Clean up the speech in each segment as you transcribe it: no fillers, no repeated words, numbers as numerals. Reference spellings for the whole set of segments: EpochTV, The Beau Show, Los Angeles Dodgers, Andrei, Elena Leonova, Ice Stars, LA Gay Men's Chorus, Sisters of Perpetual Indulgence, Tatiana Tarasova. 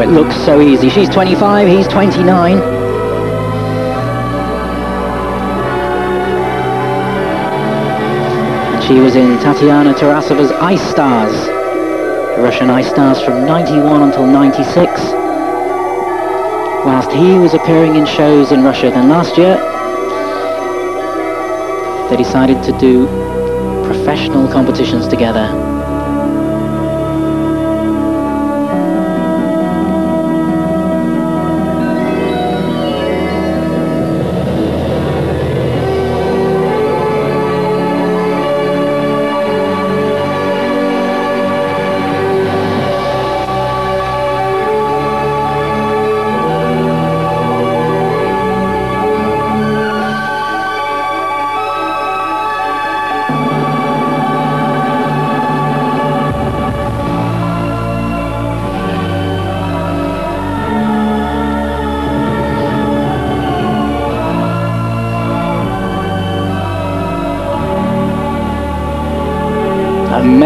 Now it looks so easy. She's 25, he's 29. She was in Tatiana Tarasova's Ice Stars, the Russian Ice Stars from 91 until 96. Whilst he was appearing in shows in Russia, then last year they decided to do professional competitions together.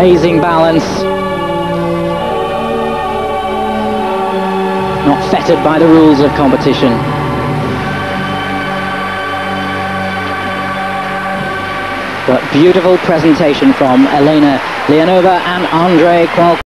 Amazing balance, not fettered by the rules of competition. But beautiful presentation from Elena Leonova and Andrei.